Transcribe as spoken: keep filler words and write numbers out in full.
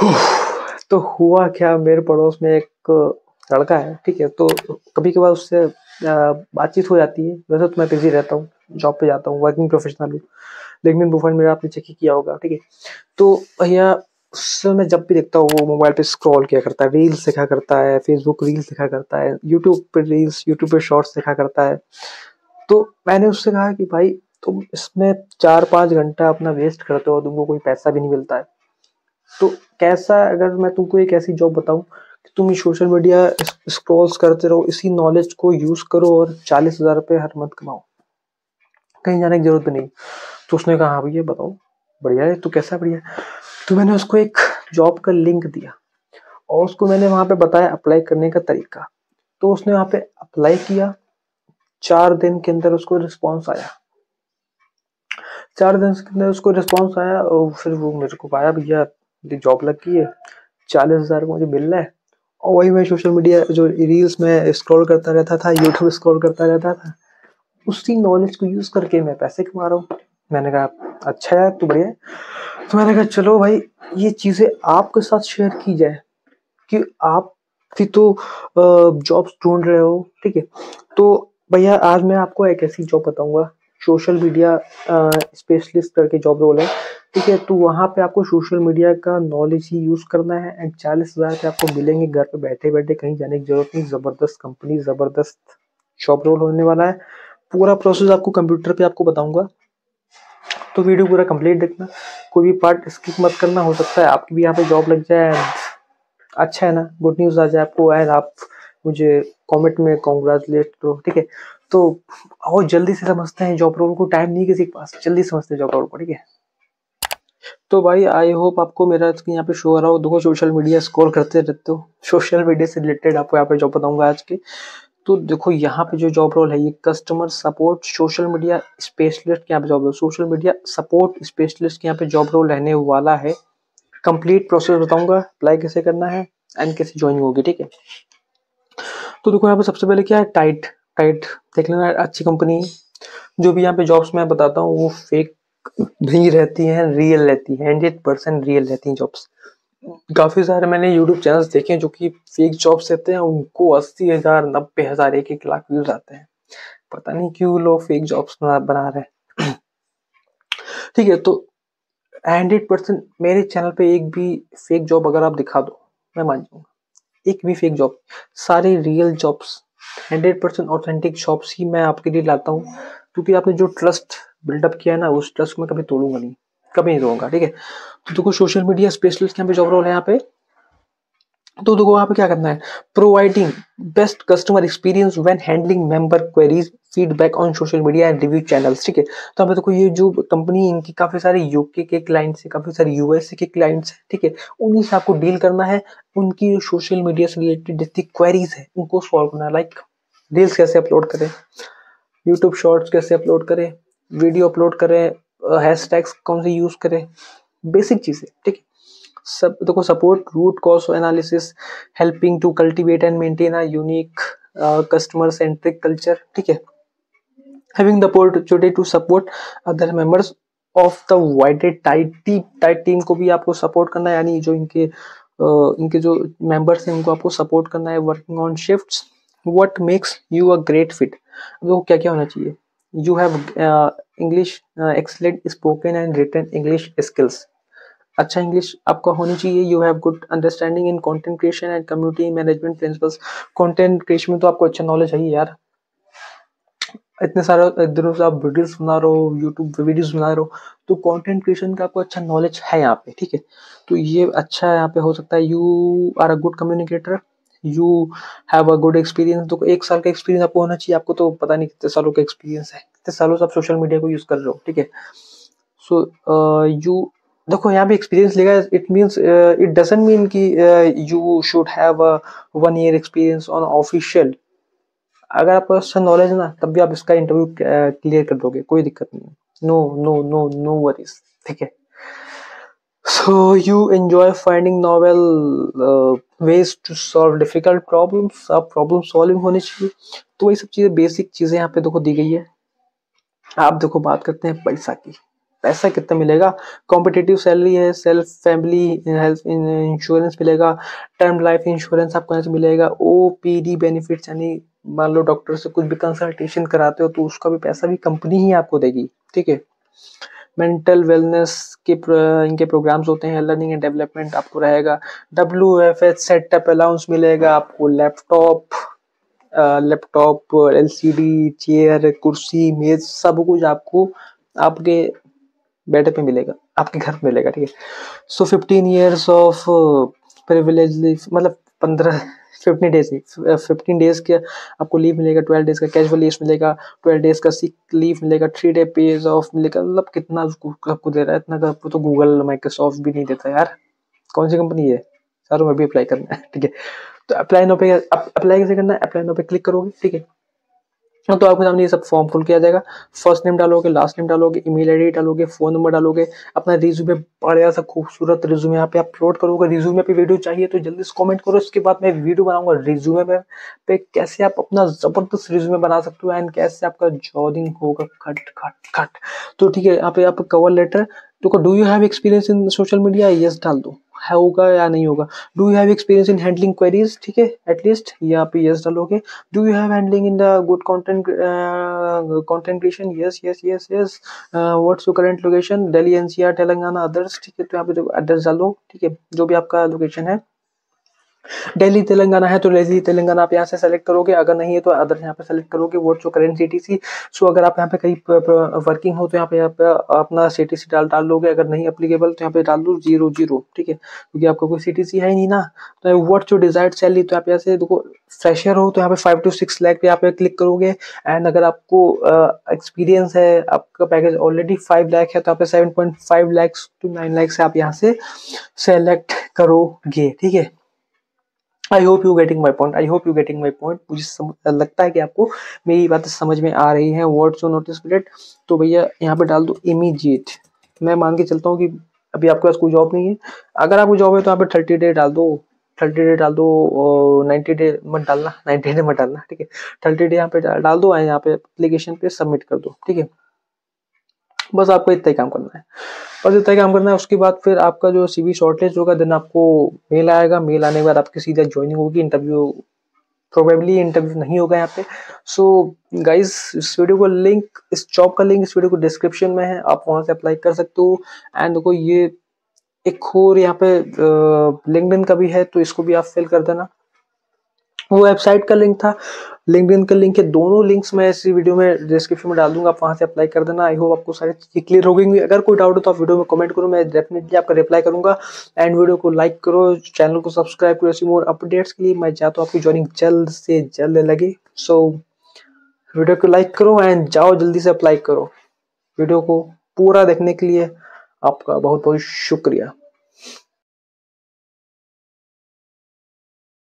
तो हुआ क्या, मेरे पड़ोस में एक लड़का है, ठीक है, तो कभी कभार उससे बातचीत हो जाती है। वैसे तो मैं बिजी रहता हूँ, जॉब पे जाता हूँ, वर्किंग प्रोफेशनल हूँ, लेकिन प्रोफाइल मेरा आपने चेक ही किया होगा, ठीक है। तो भैया उससे मैं जब भी देखता हूँ वो मोबाइल पे स्क्रॉल किया करता है, रील्स देखा करता है, फेसबुक रील्स देखा करता है, यूट्यूब पे रील्स, यूट्यूब पे शॉर्ट्स देखा करता है। तो मैंने उससे कहा कि भाई तुम इसमें चार पाँच घंटा अपना वेस्ट करते हो, तुमको कोई पैसा भी नहीं मिलता है, तो कैसा अगर मैं तुमको एक ऐसी जॉब बताऊँ कि तुम ये सोशल मीडिया स्क्रॉल्स करते रहो, इसी नॉलेज को यूज़ करो और चालीस हज़ार रुपये हर मंथ कमाओ, कहीं जाने की जरूरत भी नहीं। तो उसने कहा हाँ भैया बताओ, बढ़िया है, तो कैसा बढ़िया। तो मैंने उसको एक जॉब का लिंक दिया और उसको मैंने वहाँ पे बताया अप्लाई करने का तरीका। तो उसने वहाँ पे अप्लाई किया, चार दिन के अंदर उसको रिस्पांस आया, चार दिन के अंदर उसको रिस्पांस आया और फिर वो मेरे को पाया भैया जॉब लग गई है, चालीस हज़ार मुझे मिल रहा है। और वही मैं सोशल मीडिया जो रील्स में स्क्रॉल करता रहता था, यूट्यूब स्क्रॉल करता रहता था, उसी नॉलेज को यूज़ करके मैं पैसे कमा रहा हूँ। मैंने कहा अच्छा यार तो बढ़िया। तो मैंने कहा चलो भाई ये चीज़ें आपके साथ शेयर की जाए कि आप भी तो जॉब्स ढूंढ रहे हो, ठीक है। तो भैया आज मैं आपको एक ऐसी जॉब बताऊंगा, सोशल मीडिया स्पेशलिस्ट करके जॉब रोल है, ठीक है। तो वहाँ पे आपको सोशल मीडिया का नॉलेज ही यूज़ करना है एंड चालीस हज़ार पे आपको मिलेंगे घर पे बैठे बैठे, कहीं जाने की जरूरत नहीं। ज़बरदस्त कंपनी, ज़बरदस्त जॉब रोल होने वाला है। पूरा प्रोसेस आपको कंप्यूटर पे आपको बताऊंगा, तो वीडियो पूरा कंप्लीट देखना, कोई भी पार्ट स्किप मत करना। हो सकता है आपकी भी यहाँ पे जॉब लग जाए, अच्छा है ना, गुड न्यूज़ आ जाए आपको एंड आप मुझे कमेंट में कॉन्ग्रेचुलेट करो, ठीक है। तो और जल्दी से समझते हैं जॉब रोल को, टाइम नहीं किसी के पास, जल्दी समझते हैं जॉब रोल को, ठीक है। तो भाई आई होप आपको मेरा यहाँ पे शो आ रहा हो। देखो सोशल मीडिया स्क्रॉल करते रहते हो, सोशल मीडिया से रिलेटेड आपको यहाँ पे जॉब बताऊँगा आज के। तो देखो यहाँ पे जो जॉब रोल है ये customer support social media specialist के यहाँ पे job role, social media support specialist के यहाँ पे जॉब रोल रहने वाला है। कंप्लीट प्रोसेस बताऊंगा, अप्लाई कैसे करना है एंड कैसे ज्वाइनिंग होगी, ठीक है। तो देखो यहाँ पे सबसे पहले क्या है, टाइट टाइट देख लेना, अच्छी कंपनी है। जो भी यहाँ पे जॉब्स मैं बताता हूँ वो फेक भी रहती है, रियल रहती है, हंड्रेड परसेंट रियल रहती है जॉब्स। काफ़ी सारे मैंने यूट्यूब चैनल्स देखे हैं जो कि फेक जॉब्स रहते हैं, उनको अस्सी हज़ार नब्बे हज़ार एक एक लाख व्यूज आते हैं, पता नहीं क्यों लोग फेक जॉब्स बना रहे हैं, ठीक है। तो हंड्रेड परसेंट मेरे चैनल पे एक भी फेक जॉब अगर आप दिखा दो मैं मान जाऊँगा, एक भी फेक जॉब, सारे real jobs, hundred percent authentic jobs ही मैं आपके लिए लाता हूँ, क्योंकि आपने जो ट्रस्ट बिल्डअप किया है ना उस ट्रस्ट को मैं कभी तोड़ूंगा नहीं, कभी नहीं रहूंगा, ठीक है। तो देखो सोशल मीडिया स्पेशलिस्ट यहाँ पे जॉब रोल है यहाँ पे। तो देखो यहाँ पे क्या करना है, providing best customer experience when handling member queries feedback on social media and review channels, ठीक है। तो हमें देखो ये जो कंपनी, इनकी काफी सारे यूके के क्लाइंट्स है, काफी सारे यूएसए के क्लाइंट्स है, ठीक है। उन्हीं से आपको डील करना है, उनकी सोशल मीडिया से रिलेटेड जितनी क्वेरीज है उनको सॉल्व करना है। लाइक रील्स कैसे अपलोड करें, यूट्यूब शॉर्ट्स कैसे अपलोड करें, वीडियो अपलोड करें, हैशटैग्स कौन से यूज करें, बेसिक चीजें, ठीक है सब। देखो support root cause analysis helping to cultivate and maintain a unique customer centric culture, ठीक है। Having the opportunity to support other members of the wider tight team, tight team को भी आपको सपोर्ट करना है, यानी जो इनके uh, इनके जो मेंबर्स हैं उनको आपको सपोर्ट करना है। Working on shifts, what makes you a great fit, देखो क्या क्या होना चाहिए। You have English excellent spoken and written English skills, अच्छा इंग्लिश आपका होनी चाहिए। You have good understanding in content creation and community management principles, content creation में तो आपको अच्छा नॉलेज है यार, इतने सारे दिनों से आप वीडियोस बना रहे हो, यूट्यूब पे वीडियोस बना रहे हो, तो कंटेंट क्रिएशन का आपको अच्छा नॉलेज है यहाँ पे, ठीक है। तो ये अच्छा यहाँ पे हो सकता है। You are a good communicator, you have a good experience, तो एक साल का एक्सपीरियंस आपको होना चाहिए, आपको तो पता नहीं कितने सालों का एक्सपीरियंस है, कितने सालों से आप सोशल मीडिया को यूज़ कर रहे हो, ठीक है। सो यू देखो यहाँ पे एक्सपीरियंस लेगा, it means it doesn't mean कि you should have a one year experience on official, अगर आपको अच्छा नॉलेज ना तब भी आप इसका इंटरव्यू क्लियर कर दोगे, कोई दिक्कत नहीं, no no no no worries, ठीक है। So you enjoy finding novel uh, ways to solve difficult problems, आप problem solving होनी चाहिए। तो वही सब चीज़ें, बेसिक चीज़ें यहाँ पे देखो दी गई है। आप देखो बात करते हैं पैसा की, पैसा कितना मिलेगा, कॉम्पिटेटिव सैलरी है, सेल्फ फैमिली हेल्थ इंश्योरेंस मिलेगा, टर्म लाइफ इंश्योरेंस आपको यहाँ से मिलेगा, ओपीडी बेनिफिट्स यानी मान लो डॉक्टर से कुछ भी कंसल्टेशन कराते हो तो उसका भी पैसा भी कंपनी ही आपको देगी, ठीक है। मेंटल वेलनेस के इनके प्रोग्राम्स होते हैं, लर्निंग एंड डेवलपमेंट आपको रहेगा, W F H setup allowance मिलेगा आपको, लैपटॉप लैपटॉप एलसीडी चेयर कुर्सी मेज सब कुछ आपको आपके बेड पे मिलेगा, आपके घर पे मिलेगा, ठीक है। So fifteen years of privilege leave मतलब पंद्रह फिफ्टीन डेज नहीं फिफ्टीन डेज के आपको लीव मिलेगा, ट्वेल्व डेज का कैजुअल लीव मिलेगा, ट्वेल्व डेज का सिक लीव मिलेगा, थ्री डे पेज ऑफ मिलेगा। मतलब कितना आपको दे रहा है, इतना आपको तो गूगल माइक्रोसॉफ्ट भी नहीं देता यार, कौन सी कंपनी है, सारों में भी अप्लाई करना है, ठीक है। तो अप्लाई नाउ पे अप्लाई कैसे करना है, अप्लाई नाउ पे क्लिक करोगे, ठीक है, तो आपके सामने ये सब फॉर्म फुल किया जाएगा। फर्स्ट नेम डालोगे, लास्ट नेम डालोगे, ईमेल आईडी डालोगे, फोन नंबर डालोगे, अपना रिज्यूमे बढ़िया सा खूबसूरत रिज्यूमे यहाँ पे अपलोड करोगे। रिज्यूमे पे वीडियो चाहिए तो जल्दी से कमेंट करो, इसके बाद मैं वीडियो बनाऊंगा रिज्यूमे पे, पे कैसे आप अपना जबरदस्त रिज्यूमे बना सकते हो एंड कैसे आपका जॉबिंग होगा खट खट खट। तो ठीक है, यहाँ पे आप कवर लेटर तो do you have experience in social media, yes डाल दो, होगा या नहीं होगा। Do you have experience in handling queries, ठीक है, एटलीस्ट यहाँ पे यस डालोगे। Do you have handling in the good content content creation, yes yes yes yes. What's your current location, Delhi NCR Telangana others, ठीक है, तो यहाँ पे एड्रेस डालो, ठीक है, जो भी आपका लोकेशन है। दिल्ली तेलंगाना है तो दिल्ली तेलंगाना आप यहाँ से सेलेक्ट करोगे, अगर नहीं है तो अदर यहाँ पे सेलेक्ट करोगे। What's your current CTC, so अगर आप यहाँ पे कहीं वर्किंग हो तो यहाँ पे यहाँ पे अपना सीटीसी डाल डाल लोगे, अगर नहीं अप्लीकेबल तो यहाँ पे डाल दो जीरो जीरो ठीक है, क्योंकि आपका कोई सीटीसी है ही नहीं ना। तो व्हाट्स योर डिजायर्ड सैलरी, तो आप यहाँ से देखो फ्रेशर हो तो यहाँ पे फाइव टू सिक्स लाख पे यहाँ पे क्लिक करोगे, एंड अगर आपको एक्सपीरियंस uh, है, आपका पैकेज ऑलरेडी फाइव लाख है तो यहाँ पे seven point five lakh to nine lakh से आप यहाँ से सेलेक्ट करोगे, ठीक है। I hope you getting my point, I hope you getting my point. मुझे लगता है कि आपको मेरी बातें समझ में आ रही है। व्हाट्स योर नोटिस पीरियड, तो भैया यहाँ पे डाल दो इमीडिएट। मैं मान के चलता हूँ कि अभी आपके पास कोई जॉब नहीं है, अगर आपको जॉब है तो यहाँ पे थर्टी डे डाल दो, थर्टी डे डाल दो, नाइन्टी डे मत डालना, नाइन्टी डे मत डालना, ठीक है, थर्टी डे यहाँ पे डाल दो, यहाँ पे एप्लीकेशन पे सबमिट कर दो, ठीक है। बस आपको इतना ही काम करना है, बस इतना ही काम करना है। उसके बाद फिर आपका जो सीवी शॉर्टलिस्ट होगा, देन आपको मेल आएगा, मेल आने के बाद आपकी सीधा ज्वाइनिंग होगी। इंटरव्यू प्रोबेबली इंटरव्यू नहीं होगा यहाँ पे। सो गाइज, इस वीडियो का लिंक, इस जॉब का लिंक इस वीडियो को डिस्क्रिप्शन में है, आप वहाँ से अप्लाई कर सकते हो। एंड देखो ये एक और यहाँ पे लिंक्डइन का भी है, तो इसको भी आप फिल कर देना। वो वेबसाइट का लिंक था, लिंक्डइन का लिंक है, दोनों लिंक्स मैं इसी वीडियो में डिस्क्रिप्शन में डाल दूंगा, आप वहां से अप्लाई कर देना। आई होप आपको सारी चीज़ें क्लियर हो गई। अगर कोई डाउट हो तो आप वीडियो में कमेंट करो, मैं डेफिनेटली आपका रिप्लाई करूंगा। एंड वीडियो को लाइक करो, चैनल को सब्सक्राइब करो ऐसी मोर अपडेट्स के लिए। मैं चाहता हूँ आपकी ज्वाइनिंग जल्द से जल्द लगे। सो वीडियो को लाइक करो एंड जाओ जल्दी से अप्लाई करो। वीडियो को पूरा देखने के लिए आपका बहुत बहुत शुक्रिया।